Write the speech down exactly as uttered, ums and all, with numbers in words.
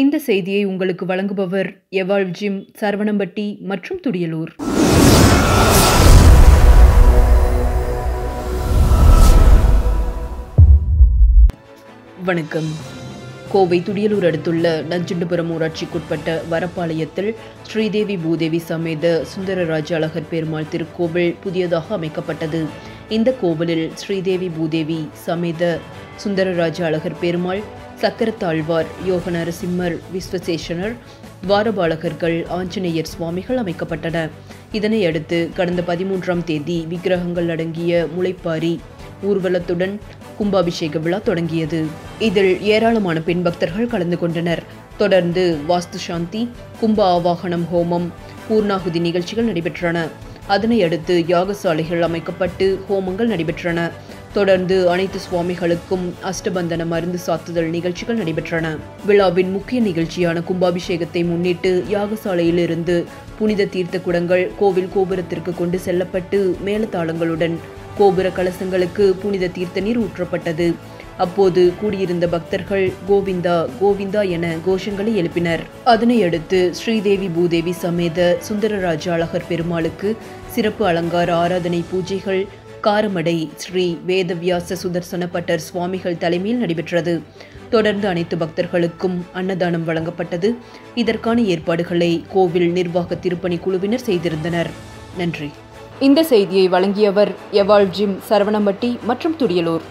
இந்த செய்தியை உங்களுக்கு வழங்குபவர் எவாள் ஜிம் சரவணம்பட்டி மற்றும் துடியலூர். வணக்கம். கோவை துடியலூர் அடுத்துள்ள நஞ்சண்டபுரம் ஊராட்சிக்குட்பட்ட வரப்பாளையத்தில் ஸ்ரீ தேவி பூதேவி சமேத சுந்தரராஜ அழகர் பெருமாள் திருக்கோவில் புதியதாக அமைக்கப்பட்டது. இந்த கோவிலில் ஸ்ரீதேவி பூதேவி சமேத சுந்தரராஜ அழகர் பெருமாள், சக்கரத்தாழ்வார், யோக நரசிம்மர், விஸ்வசேஷனர், துவாரபாலகர்கள், ஆஞ்சநேயர் சுவாமிகள் அமைக்கப்பட்டன. இதனையடுத்து கடந்த பதிமூன்றாம் தேதி விக்கிரகங்கள் அடங்கிய முளைப்பாரி ஊர்வலத்துடன் கும்பாபிஷேக விழா தொடங்கியது. இதில் ஏராளமான பெண் பக்தர்கள் கலந்து கொண்டனர். தொடர்ந்து வாஸ்து சாந்தி, கும்ப ஆவாகனம், ஹோமம், பூர்ணாகுதி நிகழ்ச்சிகள் நடைபெற்றன. அதனையடுத்து யாகசாலைகள் அமைக்கப்பட்டு ஹோமங்கள் நடைபெற்றன. தொடர்ந்து அனைத்து சுவாமிகளுக்கும் அஷ்டபந்தன மருந்து சாத்துதல் நிகழ்ச்சிகள் நடைபெற்றன. விழாவின் முக்கிய நிகழ்ச்சியான கும்பாபிஷேகத்தை முன்னிட்டு யாகசாலையிலிருந்து புனித தீர்த்த குடங்கள் கோவில் கோபுரத்திற்கு கொண்டு செல்லப்பட்டு மேலத்தாளங்களுடன் கோபுர கலசங்களுக்கு புனித தீர்த்த நீர் ஊற்றப்பட்டது. அப்போது கூடியிருந்த பக்தர்கள் கோவிந்தா கோவிந்தா என கோஷங்களை எழுப்பினர். அதனையடுத்து ஸ்ரீதேவி பூதேவி சமேத சுந்தரராஜ அழகர் பெருமாளுக்கு சிறப்பு அலங்கார ஆராதனை பூஜைகள் காரமடை ஸ்ரீ வேதவியாச சுதர்சன பட்டர் சுவாமிகள் தலைமையில் நடைபெற்றது. தொடர்ந்து அனைத்து பக்தர்களுக்கும் அன்னதானம் வழங்கப்பட்டது. இதற்கான ஏற்பாடுகளை கோவில் நிர்வாக திருப்பணி குழுவினர் செய்திருந்தனர். நன்றி. இந்த செய்தியை வழங்கியவர் எவாள் ஜிம் சரவணம்பட்டி மற்றும் துடியலூர்.